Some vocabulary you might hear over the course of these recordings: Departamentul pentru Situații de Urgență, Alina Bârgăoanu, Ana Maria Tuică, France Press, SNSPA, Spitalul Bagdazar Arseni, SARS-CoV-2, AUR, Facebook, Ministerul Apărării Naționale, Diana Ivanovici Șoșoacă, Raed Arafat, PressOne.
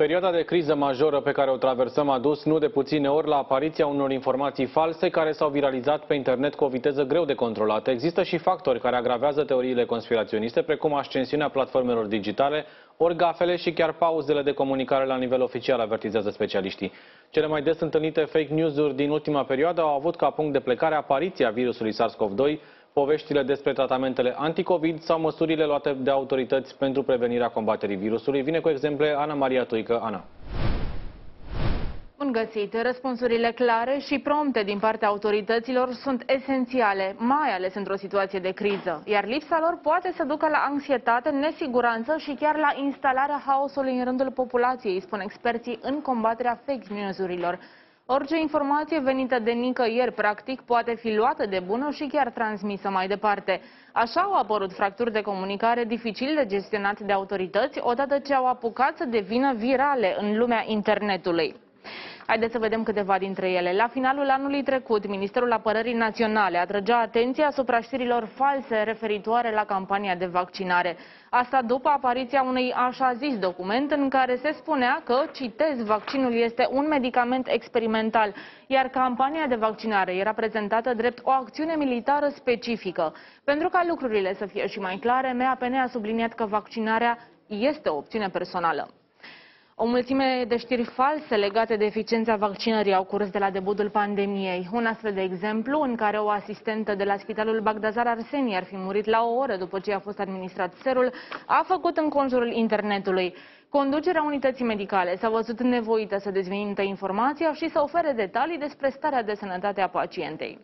Perioada de criză majoră pe care o traversăm a dus nu de puține ori la apariția unor informații false care s-au viralizat pe internet cu o viteză greu de controlată. Există și factori care agravează teoriile conspiraționiste, precum ascensiunea platformelor digitale, ori gafele și chiar pauzele de comunicare la nivel oficial, avertizează specialiștii. Cele mai des întâlnite fake news-uri din ultima perioadă au avut ca punct de plecare apariția virusului SARS-CoV-2, poveștile despre tratamentele anticovid sau măsurile luate de autorități pentru prevenirea combaterii virusului. Vine cu exemple Ana Maria Tuică. Ana. Bun găsit! Răspunsurile clare și prompte din partea autorităților sunt esențiale, mai ales într-o situație de criză, iar lipsa lor poate să ducă la anxietate, nesiguranță și chiar la instalarea haosului în rândul populației, spun experții în combaterea fake news-urilor. Orice informație venită de nicăieri, practic, poate fi luată de bună și chiar transmisă mai departe. Așa au apărut fracturi de comunicare dificil de gestionate de autorități, odată ce au apucat să devină virale în lumea internetului. Haideți să vedem câteva dintre ele. La finalul anului trecut, Ministerul Apărării Naționale atrăgea atenția asupra știrilor false referitoare la campania de vaccinare. Asta după apariția unui așa zis document în care se spunea că, citez, vaccinul este un medicament experimental, iar campania de vaccinare era prezentată drept o acțiune militară specifică. Pentru ca lucrurile să fie și mai clare, MAPN a subliniat că vaccinarea este o opțiune personală. O mulțime de știri false legate de eficiența vaccinării au curs de la debutul pandemiei. Un astfel de exemplu în care o asistentă de la Spitalul Bagdazar Arseni ar fi murit la o oră după ce a fost administrat serul, a făcut înconjurul internetului. Conducerea unității medicale s-a văzut nevoită să dezminte informația și să ofere detalii despre starea de sănătate a pacientei.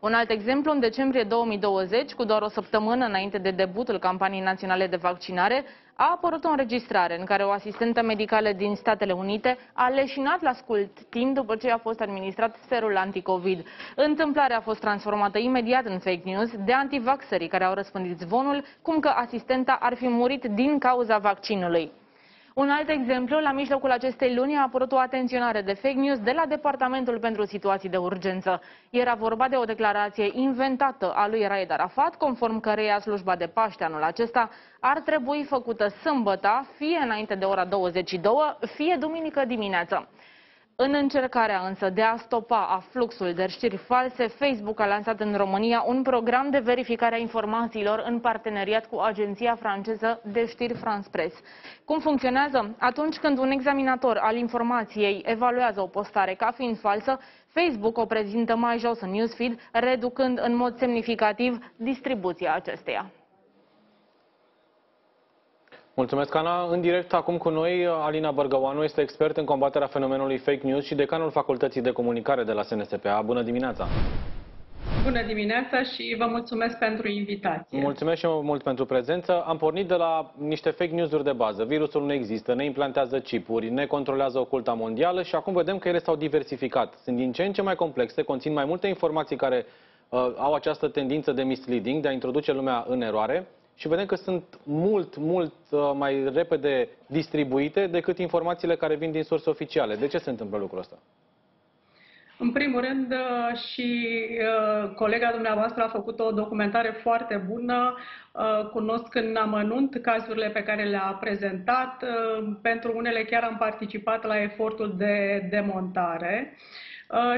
Un alt exemplu, în decembrie 2020, cu doar o săptămână înainte de debutul campaniei naționale de vaccinare, a apărut o înregistrare în care o asistentă medicală din Statele Unite a leșinat la scurt timp după ce a fost administrat serul anticovid. Întâmplarea a fost transformată imediat în fake news de antivaxerii care au răspândit zvonul cum că asistenta ar fi murit din cauza vaccinului. Un alt exemplu, la mijlocul acestei luni a apărut o atenționare de fake news de la Departamentul pentru Situații de Urgență. Era vorba de o declarație inventată a lui Raed Arafat, conform căreia slujba de Paște anul acesta ar trebui făcută sâmbătă, fie înainte de ora 22, fie duminică dimineață. În încercarea însă de a stopa fluxul de știri false, Facebook a lansat în România un program de verificare a informațiilor în parteneriat cu agenția franceză de știri France Press. Cum funcționează? Atunci când un examinator al informației evaluează o postare ca fiind falsă, Facebook o prezintă mai jos în newsfeed, reducând în mod semnificativ distribuția acesteia. Mulțumesc, Ana. În direct acum cu noi, Alina Bârgăoanu este expert în combaterea fenomenului fake news și decanul Facultății de Comunicare de la SNSPA. Bună dimineața! Bună dimineața și vă mulțumesc pentru invitație. Mulțumesc și eu mult pentru prezență. Am pornit de la niște fake news-uri de bază. Virusul nu există, ne implantează chipuri, ne controlează oculta mondială și acum vedem că ele s-au diversificat. Sunt din ce în ce mai complexe, conțin mai multe informații care au această tendință de misleading, de a introduce lumea în eroare. Și vedem că sunt mult mai repede distribuite decât informațiile care vin din surse oficiale. De ce se întâmplă lucrul ăsta? În primul rând, și colega dumneavoastră a făcut o documentare foarte bună. Cunosc în amănunt cazurile pe care le-a prezentat. Pentru unele chiar am participat la efortul de demontare.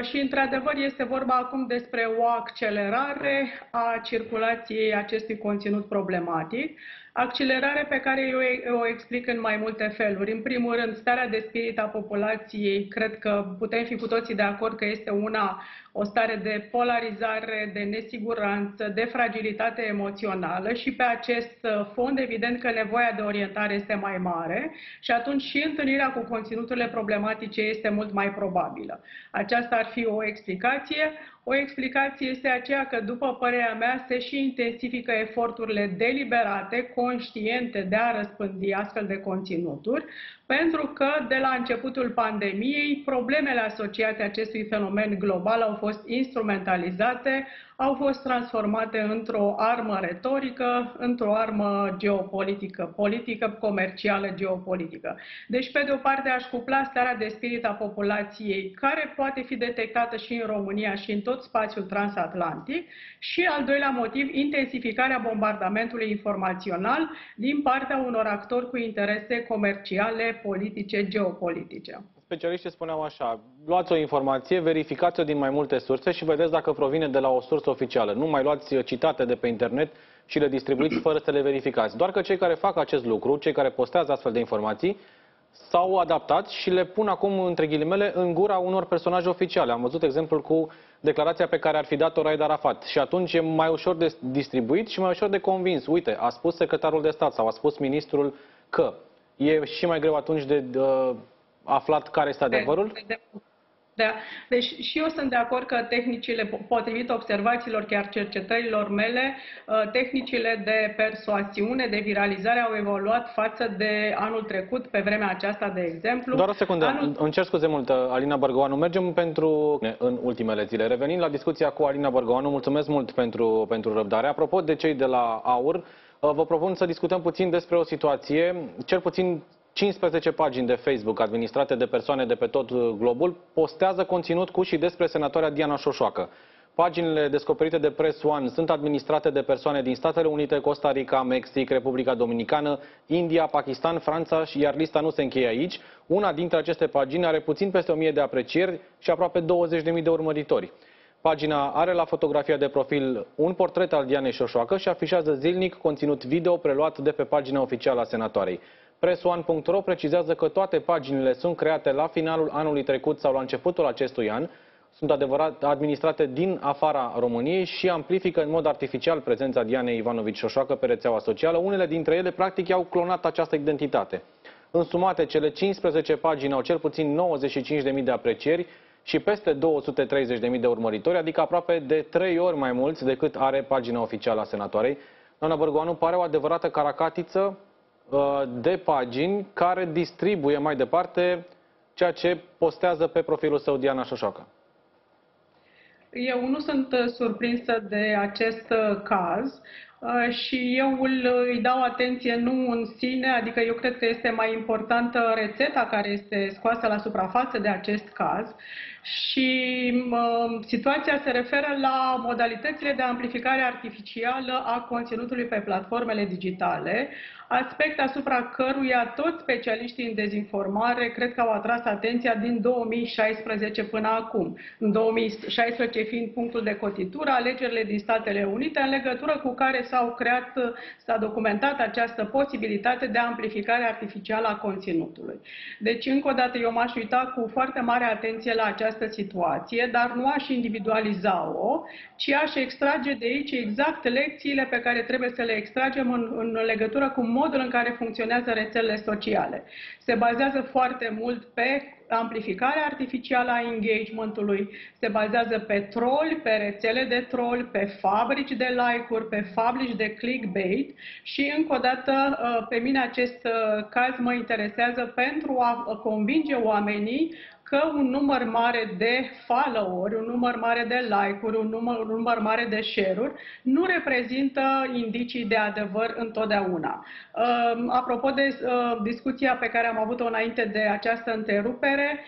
Și, într-adevăr, este vorba acum despre o accelerare a circulației acestui conținut problematic, accelerare pe care eu o explic în mai multe feluri. În primul rând, starea de spirit a populației, cred că putem fi cu toții de acord că este una, o stare de polarizare, de nesiguranță, de fragilitate emoțională și pe acest fond, evident că nevoia de orientare este mai mare și atunci și întâlnirea cu conținuturile problematice este mult mai probabilă. Aceasta ar fi o explicație. O explicație este aceea că, după părerea mea, se și intensifică eforturile deliberate, conștiente de a răspândi astfel de conținuturi, pentru că, de la începutul pandemiei, problemele asociate acestui fenomen global au fost instrumentalizate, au fost transformate într-o armă retorică, într-o armă geopolitică, politică-comercială geopolitică. Deci, pe de o parte, aș cupla starea de spirit a populației, care poate fi detectată și în România și în tot spațiul transatlantic, și, al doilea motiv, intensificarea bombardamentului informațional din partea unor actori cu interese comerciale, politice, geopolitice. Specialiștii spuneau așa: luați o informație, verificați-o din mai multe surse și vedeți dacă provine de la o sursă oficială. Nu mai luați citate de pe internet și le distribuiți fără să le verificați. Doar că cei care fac acest lucru, cei care postează astfel de informații, s-au adaptat și le pun acum, între ghilimele, în gura unor personaje oficiale. Am văzut exemplul cu declarația pe care ar fi dat-o Raed Arafat. Și atunci e mai ușor de distribuit și mai ușor de convins. Uite, a spus secretarul de stat sau a spus ministrul că. E și mai greu atunci de aflat care este adevărul? Da. Deci și eu sunt de acord că tehnicile, potrivit observațiilor, chiar cercetărilor mele, tehnicile de persoasiune, de viralizare au evoluat față de anul trecut, pe vremea aceasta, de exemplu. Doar o secundă, îmi cer scuze mult, Alina Bârgăoanu. Mergem în ultimele zile. Revenind la discuția cu Alina Bârgăoanu, mulțumesc mult pentru răbdare. Apropo de cei de la AUR, vă propun să discutăm puțin despre o situație, cel puțin 15 pagini de Facebook administrate de persoane de pe tot globul postează conținut cu și despre senatoarea Diana Șoșoacă. Paginile descoperite de PressOne sunt administrate de persoane din Statele Unite, Costa Rica, Mexic, Republica Dominicană, India, Pakistan, Franța, iar lista nu se încheie aici. Una dintre aceste pagini are puțin peste 1000 de aprecieri și aproape 20.000 de urmăritori. Pagina are la fotografia de profil un portret al Dianei Șoșoacă și afișează zilnic conținut video preluat de pe pagina oficială a senatoarei. PressOne.ro precizează că toate paginile sunt create la finalul anului trecut sau la începutul acestui an, sunt administrate din afara României și amplifică în mod artificial prezența Dianei Ivanovici Șoșoacă pe rețeaua socială. Unele dintre ele, practic, i-au clonat această identitate. Însumate, cele 15 pagini au cel puțin 95.000 de aprecieri și peste 230.000 de urmăritori, adică aproape de 3 ori mai mulți decât are pagina oficială a senatoarei. Doamna Bârgăoanu, pare o adevărată caracatiță de pagini care distribuie mai departe ceea ce postează pe profilul său Diana Șoșoacă. Eu nu sunt surprinsă de acest caz și eu îi dau atenție nu în sine, adică eu cred că este mai importantă rețeta care este scoasă la suprafață de acest caz și situația se referă la modalitățile de amplificare artificială a conținutului pe platformele digitale, aspect asupra căruia toți specialiștii în dezinformare cred că au atras atenția din 2016 până acum, în 2016 fiind punctul de cotitură, alegerile din Statele Unite, în legătură cu care s-a documentat această posibilitate de amplificare artificială a conținutului. Deci, încă o dată, eu m-aș uita cu foarte mare atenție la această situație, dar nu aș individualiza-o, ci aș extrage de aici exact lecțiile pe care trebuie să le extragem în legătură cu modul în care funcționează rețelele sociale. Se bazează foarte mult pe amplificarea artificială a engagementului, se bazează pe troli, pe rețele de troli, pe fabrici de like-uri, pe fabrici de clickbait și, încă o dată, pe mine acest caz mă interesează pentru a convinge oamenii că un număr mare de follow-uri, un număr mare de like-uri, un număr mare de share-uri nu reprezintă indicii de adevăr întotdeauna. Apropo de discuția pe care am avut-o înainte de această întrerupere,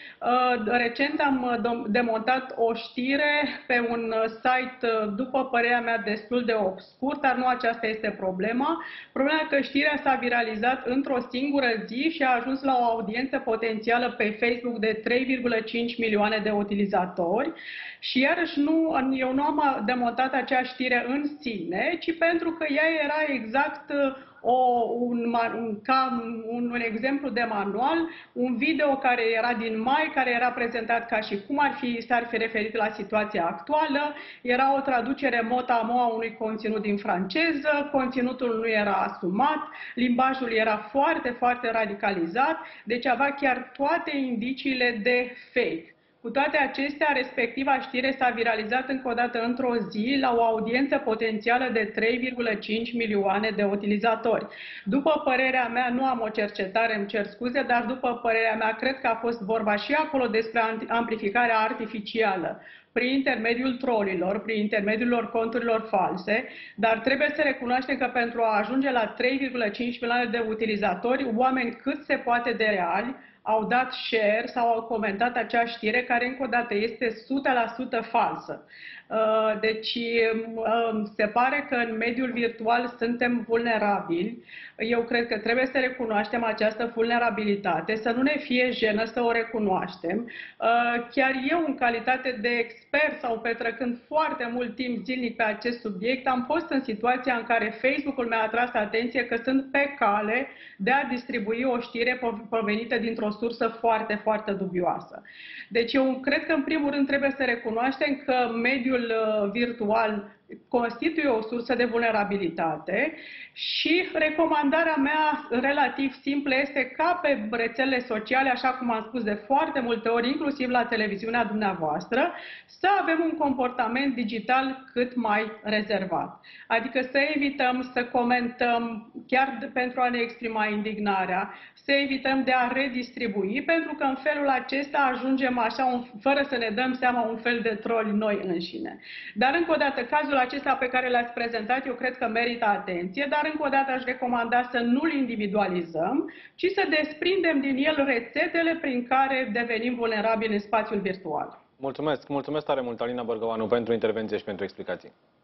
recent am demontat o știre pe un site, după părerea mea, destul de obscur, dar nu aceasta este problema. Problema e că știrea s-a viralizat într-o singură zi și a ajuns la o audiență potențială pe Facebook de 3,5 milioane de utilizatori și iarăși eu nu am demontat acea știre în sine, ci pentru că ea era exact un exemplu de manual, un video care era din mai, care era prezentat ca și cum s-ar fi referit la situația actuală, era o traducere mot-a-mot a unui conținut din franceză, conținutul nu era asumat, limbajul era foarte, foarte radicalizat, deci avea chiar toate indiciile de fake. Cu toate acestea, respectiva știre s-a viralizat încă o dată într-o zi la o audiență potențială de 3,5 milioane de utilizatori. După părerea mea, nu am o cercetare, îmi cer scuze, dar după părerea mea, cred că a fost vorba și acolo despre amplificarea artificială. prin intermediul trolilor, prin intermediul conturilor false, dar trebuie să recunoaștem că pentru a ajunge la 3,5 milioane de utilizatori, oameni cât se poate de reali, au dat share sau au comentat acea știre care încă o dată este 100% falsă. Deci se pare că în mediul virtual suntem vulnerabili. Eu cred că trebuie să recunoaștem această vulnerabilitate, să nu ne fie jenă să o recunoaștem. Chiar eu, în calitate de expert sau petrecând foarte mult timp zilnic pe acest subiect, am fost în situația în care Facebook-ul mi-a atras atenție că sunt pe cale de a distribui o știre provenită dintr-o sursă foarte, foarte dubioasă. Deci eu cred că, în primul rând, trebuie să recunoaștem că mediul virtual constituie o sursă de vulnerabilitate și recomandarea mea relativ simplă este ca pe rețelele sociale, așa cum am spus de foarte multe ori, inclusiv la televiziunea dumneavoastră, să avem un comportament digital cât mai rezervat. Adică să evităm să comentăm chiar pentru a ne exprima indignarea, să evităm de a redistribui, pentru că în felul acesta ajungem așa, fără să ne dăm seama, un fel de troli noi înșine. Dar încă o dată, cazul acesta pe care l-ați prezentat, eu cred că merită atenție, dar încă o dată aș recomanda să nu-l individualizăm, ci să desprindem din el rețetele prin care devenim vulnerabili în spațiul virtual. Mulțumesc tare mult, Alina Bârgăoanu, pentru intervenție și pentru explicații.